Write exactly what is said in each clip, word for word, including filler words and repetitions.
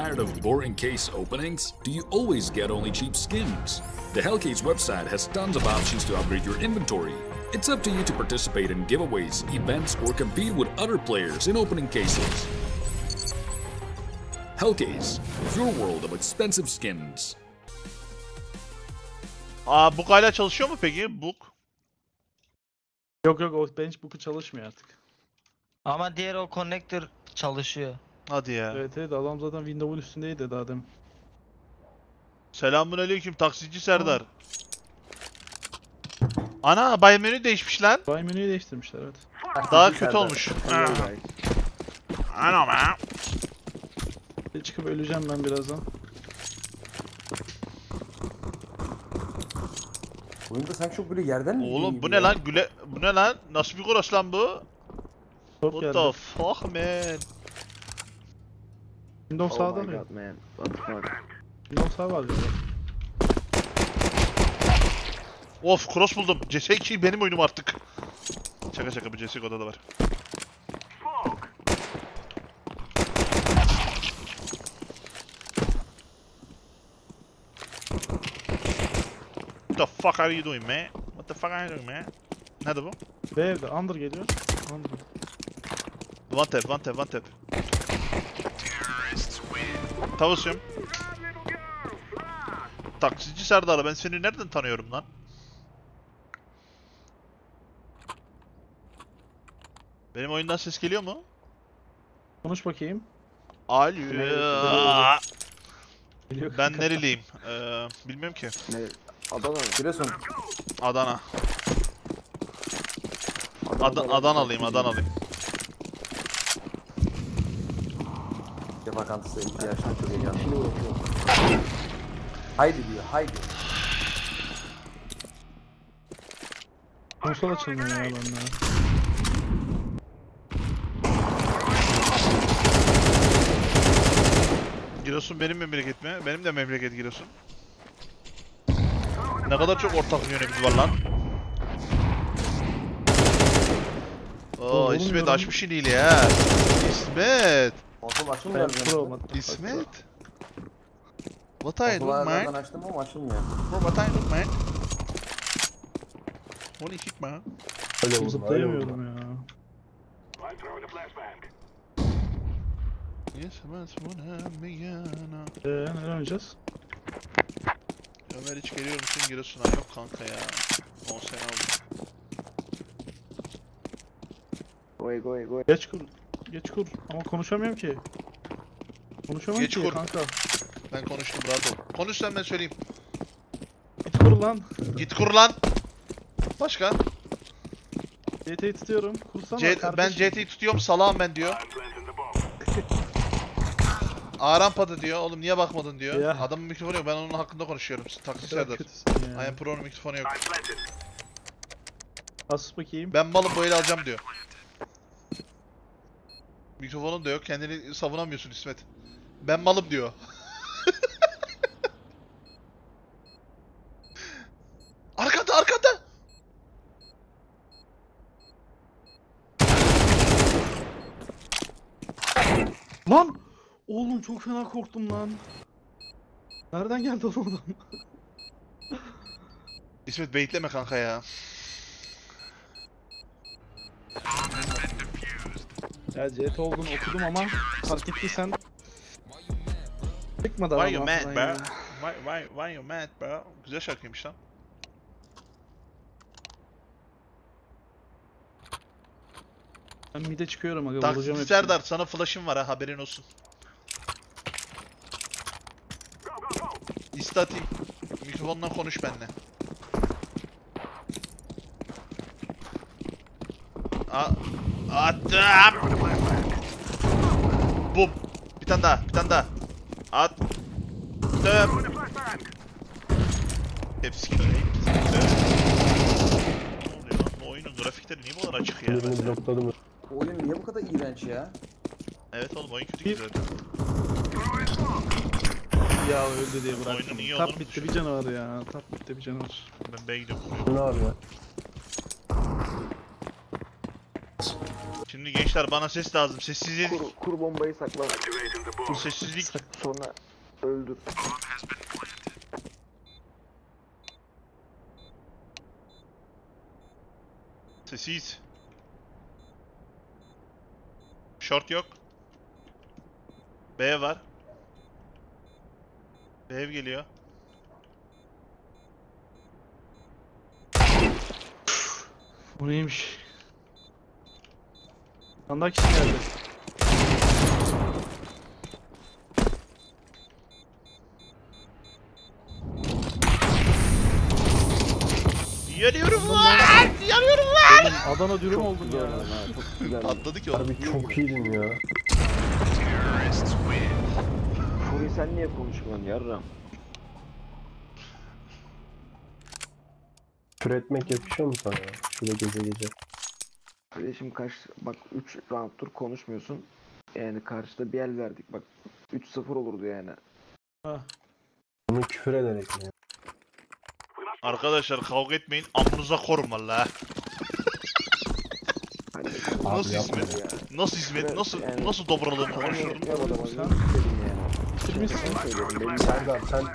Tired of boring case openings? Do you always get only cheap skins? The Hellcase website has tons of options to upgrade your inventory. It's up to you to participate in giveaways, events, or compete with other players in opening cases. Hellcase, your world of expensive skins. Aa, book hala çalışıyor mu peki? Book? Yok yok, o bench book'u çalışmıyor artık. Ama diğer o connector çalışıyor. Hadi ya. Evet evet, adam zaten Windows'un üstündeydi daha demin. Selamünaleyküm taksici Serdar. Ana, bay menü değişmiş lan. Bay menüyü değiştirmişler, evet. Daha kötü Serdar olmuş. Ana be. Çıkıp öleceğim ben birazdan. Oyunda sanki çok böyle yerden mi? Oğlum bu ne ya lan? Güle... Bu ne lan? Nasıl bir koros lan bu? Top what geldi. The fuck man? Windows oh sağda mı? Windows sağ var. Of, cross buldum. C S iki benim oyunum artık. Şaka şaka, bu C S iki odada var. What the fuck are you doing man? What the fuck are you doing man? Nerede bu? B evde, under geliyor. Under. One tap, one tap, one tap. Tavusuyum. Taksici Serdar'la ben seni nereden tanıyorum lan? Benim oyundan ses geliyor mu? Konuş bakayım. Alo. Ben nereliyim? Ee, bilmiyorum ki. Adana, Giresun. Adana. Ad Adanalıyım, Adanalıyım. Vakantısı ihtiyaçtan çok iyi geldi. Haydi diyor, haydi. Konsol açılmıyor ya lan. Giresun benim memleket mi? Benim de memleket Giresun. Ne kadar çok ortak yönümüz var lan. Ooo, İsmet açmış iliyle ya. İsmet. Otom açılmıyor. İsmet. What I do man? Ben açtım ama açılmıyor. Bro, what I do man? Holy shit man. Öyle zıplayamıyorum ya. Yes, ben buna meyana. Eee, nereye oynayacağız? Ömer hiç geliyor musun Giresun'a? Yok kanka ya. on sene oldu. Goy goy goy. Geç kur. Geç kur. Ama konuşamıyorum ki. Konuşamam geç ki kur kanka. Ben konuştum, rahat ol. Konuş sen, ben söyleyeyim. Git kur lan. Git kur lan. Başka? C T'yi tutuyorum. Kursana C kardeşim. Ben C T'yi tutuyorum, salağım ben diyor. A rampada diyor. Oğlum niye bakmadın diyor. Ya. Adamın mikrofonu yok. Ben onun hakkında konuşuyorum. Taksi Serdar. I am pro'nun mikrofonu yok. Asus bakayım. Ben malı böyle alacağım diyor. Mikrofonun da yok, kendini savunamıyorsun İsmet. Ben malım diyor. Arkada, arkada! Lan! Oğlum çok fena korktum lan. Nereden geldi o adam? İsmet baitleme kanka ya. Ya C T olduğunu okudum ama fark ettiysen çıkmadı adam aslında ya. Why you mad bro? Why, why, why you mad bro? Güzel şarkıymış lan. Ben mide çıkıyorum aga, vuracağım hepsini. Serdar sana flash'ım var ha, haberin olsun. İstatayım. Mikrofondan konuş benimle. Aa. Attım. Bum. Bir tane daha, bir tane daha. Attım. Hepsi kör. Bu oyunun grafikleri niye bu kadar açık ya? Bu oyun niye bu kadar iğrenç ya? Evet oğlum, oyun kötü güzel. Ya öldü diye bıraktım. Tap bitti bir canavar ya. Tap bitti bir canavar. Ben B'ye gidiyorum. Ne abi ya? Şimdi gençler bana ses lazım. Sessizlik. Kur, kur bombayı sakla. Kur. Sessizlik. Sonra öldür. Sessiz. Short yok. B var. B geliyor. Bu neymiş? Yandan kişi geldi. Yanıyorum lan! Yanıyorum lan! Adana dürüm oldum ya. Ya. Atladı ki oğlum. Abi çok iyiydin ya. Furi sen niye konuşmuyorsun yarram? Küretmek yapışıyor mu sana ya? Şöyle gece gece. Kardeşim kaç bak üç rounddur konuşmuyorsun. Yani karşıda bir el verdik bak üç sıfır olurdu yani. Hah. Bunu küfür ederek mi? Arkadaşlar kavga etmeyin. Amınıza korum vallahi. Nasıl İsmet ya? Nasıl İsmet? Nasıl yani, nasıl dobralığını konuşurdun? Sen Serdar sen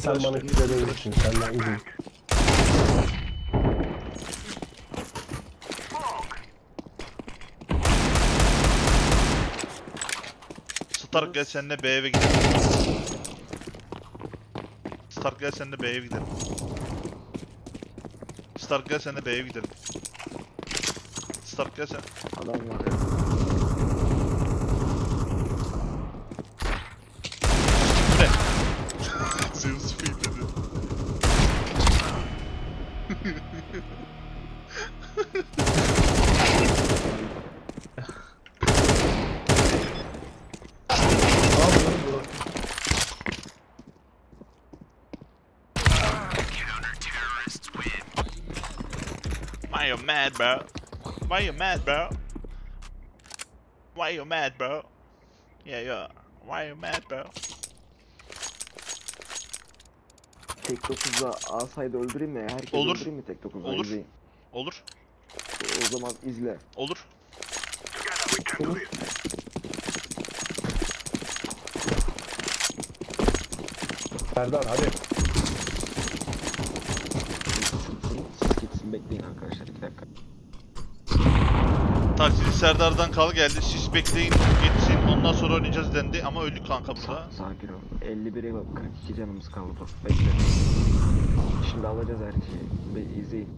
sen bana küfür edersin. Senden izin. Stark gel seninle B'ye eve gidelim. Stark gel seninle B'ye gidelim. Stark gel seninle B'ye gidelim. Stark gel sen. Adam var ya. Ne? Zeus fake dedi. Why you mad, bro? Why you mad, bro? Why you mad, bro? Yeah, yeah. Why you mad, bro? Tek dokuzda alsaydı öldüreyim mi? Herkesi öldüreyim mi tek dokuzda? Olur. İzleyin. Olur. O zaman izle. Olur. Olur. Serdar hadi. Bekleyin arkadaşlar iki dakika. Taksili Serdar'dan kal geldi. Siz bekleyin geçsin ondan sonra oynayacağız dendi ama öldük kanka burada. Sakin ol. elli bire bak kırk iki canımız kaldı. Bekle. Şimdi alacağız her şeyi. İzleyin.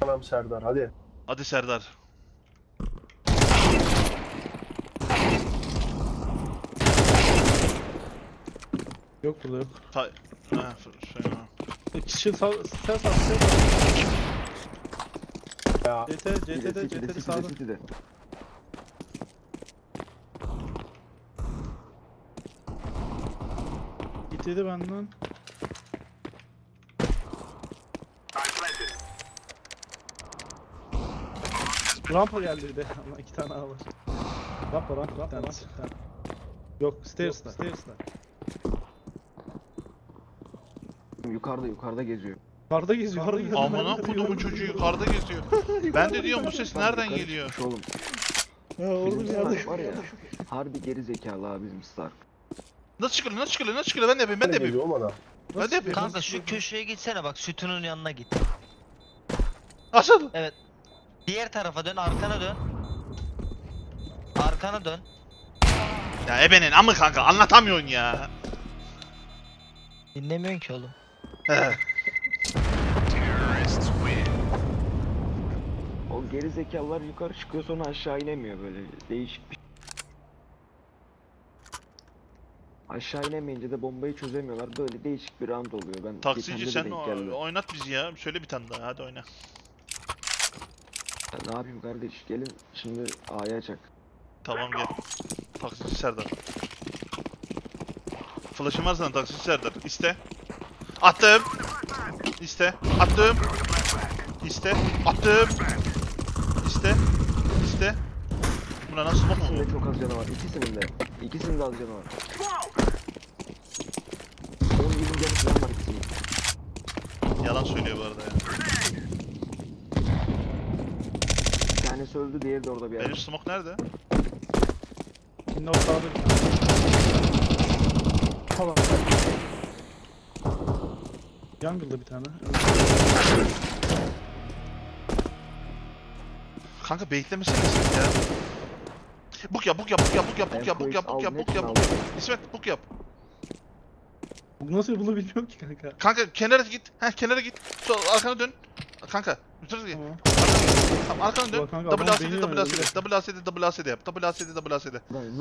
Tamam Serdar hadi. Hadi Serdar. Yok burada yok. Ta ha, şey var. Sen sağ, sen sağ, sen sağ. C T, C T'de, C T'de sağda. C T'de benden. Rampa geldi bir de. İki tane daha var. Rampa, rampa, rampa. Yok, stairs'da, stairs'da. Yukarıda yukarıda geziyor. Yukarıda geziyor. Amına kodumun çocuğu yukarıda geziyor. Ben de diyorum bu ses nereden geliyor? Oğlum. Ya oğlum Stark var ya. Harbi geri zekalı abi bizim Stark. Nasıl çıkılıyor? Nasıl çıkılıyor? Nasıl çıkılıyor? Ben de yapayım. Ben de yapayım. Ben de yapayım. Kanka şu köşeye gitsene bak. Sütunun yanına git. Nasıl? Evet. Diğer tarafa dön. Arkana dön. Arkana dön. Ya ebenin amı kanka anlatamıyorsun ya. Dinlemiyorsun ki oğlum. O geri zekalar yukarı çıkıyor sonra aşağı inemiyor böyle değişik bir şey. Aşağı inemeyince de bombayı çözemiyorlar böyle değişik bir round oluyor. Ben taksici sen oynat bizi ya şöyle bir tane daha hadi oyna. Ya ne yapayım kardeş gelin şimdi A'ya çak. Tamam gel. Taksici Serdar. Flash'ın var sana taksici Serdar iste. Attım. İste. Attım. İste. Attım. İste. İste. Buna nasıl bakma? İkisinde çok az canı var. İkisinde. İkisinde az canı var. Onun gibi bir canı var ikisinde. Yalan söylüyor bu arada ya. tanesi öldü, diğeri de orada bir yerde. Benim smoke nerede? Şimdi orada abi. Tamam. Jungle'da bir tane. Kanka beklemesin ya. Buk yap, buk yap, buk yap, buk yap, buk yap, buk yap, buk yap, buk yap. İsmet, buk yap. Nasıl bulabiliyorum ki kanka? Kanka kenara git. Heh, kenara git. Sol arkana dön. Kanka, lütfen git. Tamam, arkana dön. Double A S D, double A S D, double A S D, double A S D yap. Double A S D, double A S D.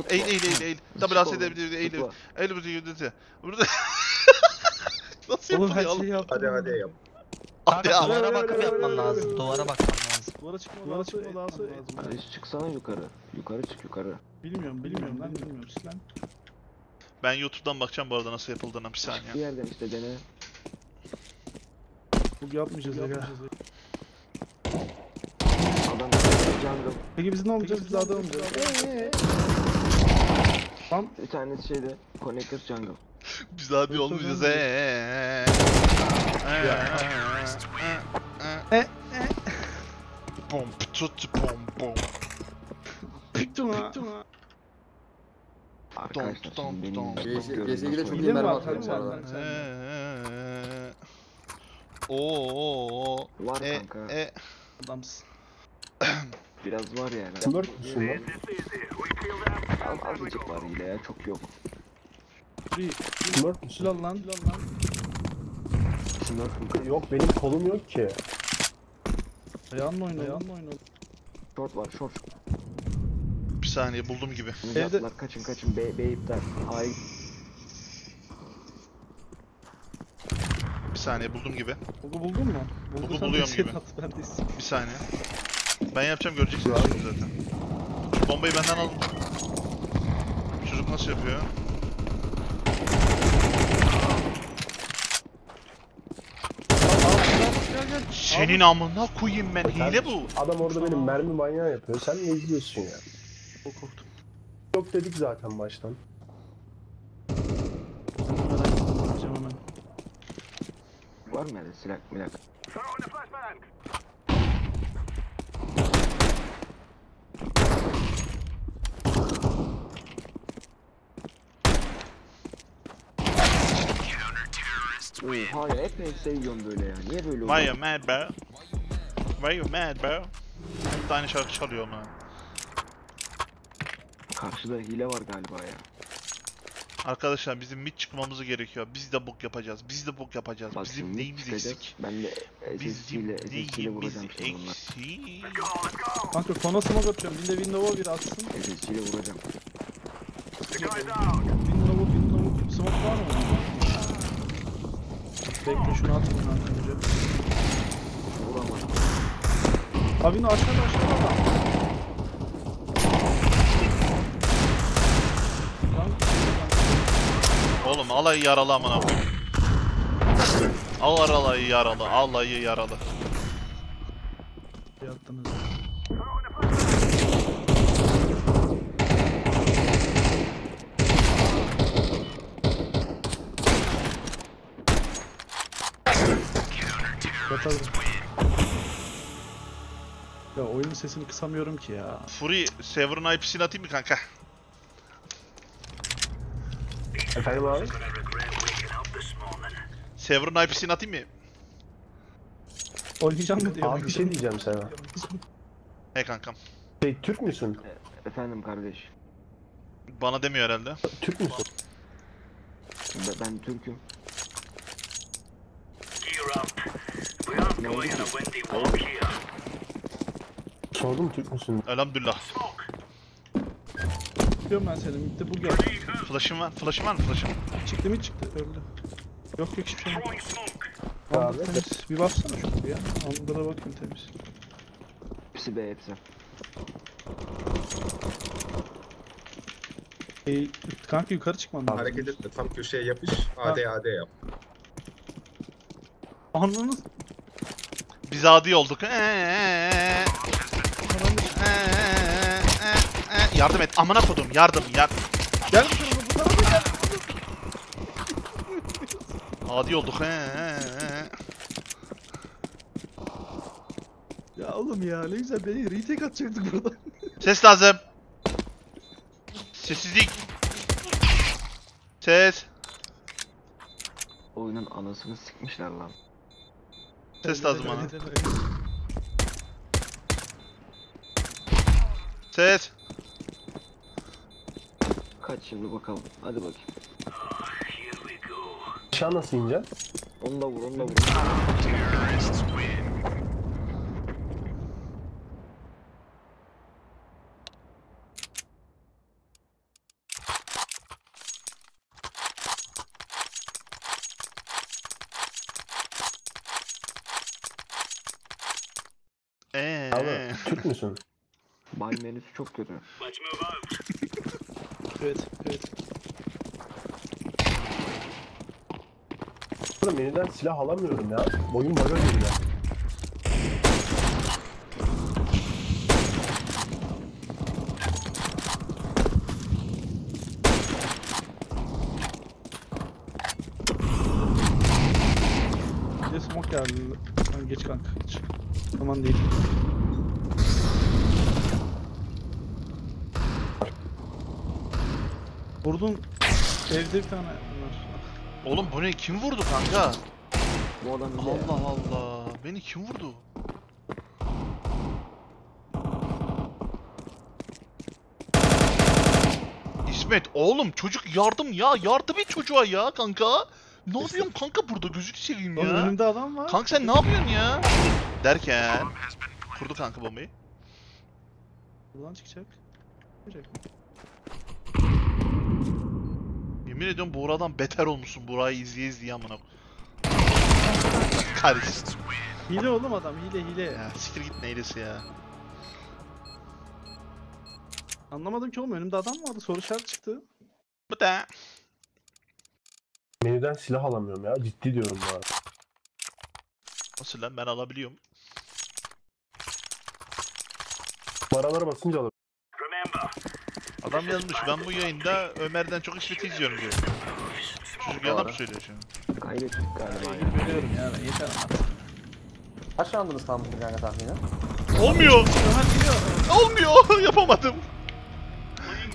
Eğil, eğil, eğil, eğil. Double A S D, eğil, eğil. Eğil bizi yürüdü. Burada. Nasıl yapılıyor? Hadi hadi yap. Abi duvara bakıp yapman lazım. Duvara bakman lazım. Duvara çıkma lazım. Duvara çıkma lazım. Çıksana yukarı. Yukarı çık yukarı. Bilmiyorum, bilmiyorum lan, bilmiyorum lan. Ben YouTube'dan bakacağım bu arada nasıl yapıldığına, bir saniye. Bir yerden işte dene. Bug yapmayacağız ya. Adam jungle. Peki biz ne olacağız? Biz adam olacağız. Tam bir tane şeyde connector jungle. Biz abi olmayacağız. Eee. Eee. Pomp tut pomp pomp. Piton piton. Arkadaşlar şimdi benim G S G'de çok iyi mermi atarım bu arada. Ooo var kanka. Adamsın. Biraz var yani. Smurf musun lan? Azıcık var hile ya, çok yok. Smurf musun lan lan? Yok benim kolum yok ki. Ayağınla oyna, ayağınla oyna. Short var, short. Bir saniye buldum gibi. Evde... Kaçın kaçın be, be iptal. Ay. Bir saniye buldum gibi. Bugu buldun mu? Bugu, Bugu buluyorum gibi. Bir saniye. Ben yapacağım, göreceksiniz şimdi zaten. Şu bombayı benden aldım. Çocuk nasıl yapıyor? Senin amına koyayım ben, hile bu. Adam orada benim mermi manyağı yapıyor. Sen ne izliyorsun ya? Korktum. Yok dedik zaten baştan. Var mı öyle silah milah? Hayır, hep seviyorum böyle ya. Niye böyle oluyor? Why you mad bro? Why you mad bro? Hep de aynı şarkı çalıyor ama. Karşıda hile var galiba ya. Arkadaşlar bizim mid çıkmamız gerekiyor. Biz de bok yapacağız. Biz de bok yapacağız. Bak, bizim neyimiz eksik? Ben de bizim neyimiz eksik? Kanka kona smoke yapacağım. Bir de Windows'a bir atsın. Ezeciyle vuracağım. Windows'a Windows'a smoke var mı? Bekle şunu atın önce. Vuramadım. Abi ne aşağıda aşağıda. Oğlum alayı yaralı amına koyayım. Al alayı yaralı, alayı yaralı. Yattınız. Yatalım. Ya oyunun sesini kısamıyorum ki ya. Fury, Sever'ın I P'sini atayım mı kanka? Efendim abi? Sever'ın I P'sini atayım mı? Oynayacağım mı diyor? Abi bir şey diyeceğim sana. He kankam. Şey Türk müsün? E efendim kardeş. Bana demiyor herhalde. Türk müsün? Ben, ben Türk'üm. Sordum Türk müsün? Elhamdülillah. Diyorum ben seni, midde bug yap. Flash'ım var, flash'ım var mı flash'ım? Çıktı mı çıktı, öldü. Yok yok hiçbir şey yok. Andır temiz, bir baksana şurada ya. Andır'a bakayım temiz. Hepsi be, hepsi. Ee, kanka yukarı çıkman lazım. Hareket etme, tam köşeye yapış, A D A D yap. Anladınız? Biz A D olduk. Eee. Yardım et, amına kodum, yardım, yardım. Gel şurada, bu tarafa gel. Adi olduk, heee. Ya oğlum ya, ne güzel beni retake atacaktık buradan. Ses lazım. Sessizlik. Ses. Oyunun anasını sikmişler lan. Ses lazım bana. Ses. Kaç şimdi bakalım. Hadi bakayım. Aşağı nasıl ineceğiz? Onu da vur, onu da vur. Eee. Abi Türk müsün? Bay menüsü çok kötü. Evet, evet. Oğlum menüden silah alamıyorum ya. Boyun baga geliyor ya. Ne smoke geldi. Lan geç kanka, geç. Aman değil. Vurdun evde bir tane var. Oğlum bu ne? Kim vurdu kanka? Bu adam Allah ya. Allah. Beni kim vurdu? İsmet oğlum, çocuk yardım ya. Yardım et çocuğa ya kanka. Ne yapıyorsun kanka burada? Gözünü seveyim ya. Önümde adam var. Kanka sen ne yapıyorsun ya? Derken kurdu kanka bombayı. Buradan çıkacak. Çıkacak mı? Yemin ediyorum Buğra'dan beter olmuşsun, Buğra'yı izleye izleye amına kardeşim. Hile oğlum adam, hile hile. Ya siktir git, neylesi ya. Anlamadım ki oğlum, önümde adam vardı, soru işareti çıktı. Bu da. Menüden silah alamıyorum ya, ciddi diyorum ya. Nasıl lan, ben alabiliyorum. Paralara basınca alabiliyorum. Adam yazmış, ben bu yayında Ömer'den çok İsmet'i izliyorum diyor. Çocuk yalan mı söylüyor şimdi? Kaybettik galiba ya. Biliyorum ya, ben yeter anlattım. Kaç round'ınız tam bu kanka tahmini? Olmuyor! Olmuyor! Yapamadım!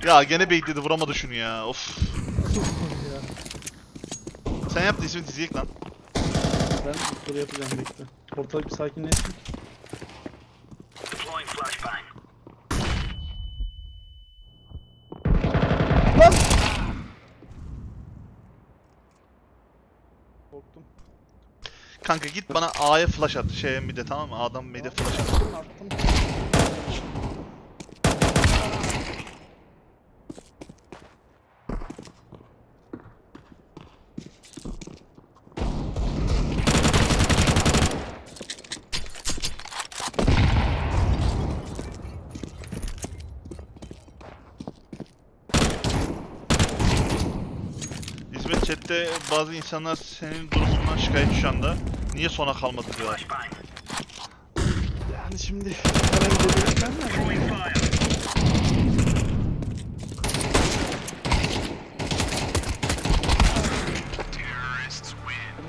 Ya gene bekledi, vuramadı şunu ya, of. Sen yap da İsmet izleyek lan. Ben soru yapacağım, bekle. Ortalık bir sakinleşsin. Kanka git bana A'ya flash at, şey mid'e, tamam mı? A'dan mid'e flash at. İsmet, chat'te bazı insanlar senin durumundan şikayetçi şu anda. Niye sona kalmadı diyorlar? Yani şimdi ben Ömer'i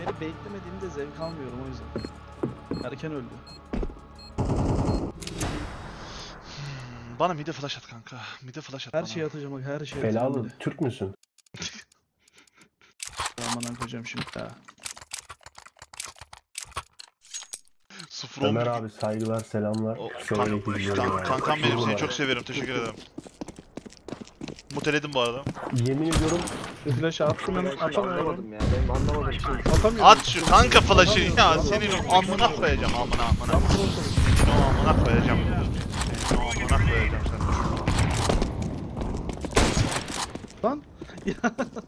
beklemediğimde zevk almıyorum, o yüzden. Erken öldü. Hmm, bana mide flash at kanka. Mide flash at. Her bana. Şeyi atacağım bak, her şeyi. Belalı Türk müsün? Aman hocam şimdi daha. Ömer abi saygılar, selamlar. O, kan, kan, kankam benim, seni çok severim, teşekkür ederim. Muteledim bu arada. Yemin ediyorum flash'ı attım ama atamıyorum ya, ben anlamadım şimdi. At şu kanka flash'ı ya, senin amına koyacağım, amına amına. Amına koyacağım. Amına koyacağım sen. Lan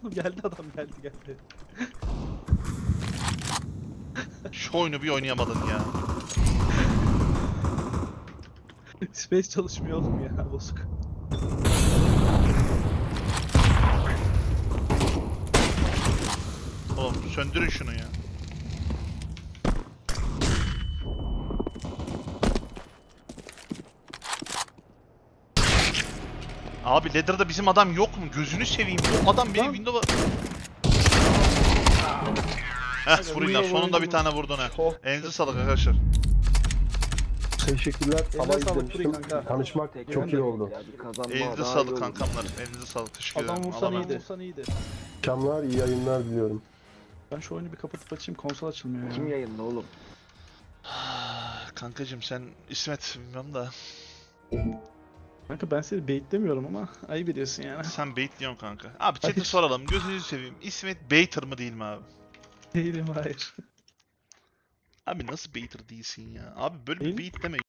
geldi adam, geldi geldi. Şu oyunu bir oynayamadın ya. Space çalışmıyor oğlum ya, bozuk. Oğlum söndürün şunu ya. Abi ladder'da bizim adam yok mu? Gözünü seveyim. O adam benim window'a... Heh, vuruyla sonunda bir tane vurdun ha. Elinize sağlık arkadaşlar. Teşekkürler. Eline sağlık Free kanka. Tanışmak Tek çok iyi oldu. Elinize sağlık kankamlar. Elinize sağlık. Teşekkür ederim. Adam vursan iyiydi. iyiydi. Akşamlar, iyi yayınlar diliyorum. Ben şu oyunu bir kapatıp açayım. Konsol açılmıyor. Kim yayınla oğlum? Kankacım sen İsmet bilmem da. Kanka ben seni baitlemiyorum ama ayıp ediyorsun yani. Sen baitliyorsun kanka. Abi chat'e soralım. Gözünüzü seveyim. İsmet baiter mı değil mi abi? Değilim, hayır. Abi nasıl baiter değilsin ya? Abi böyle bir bait deme.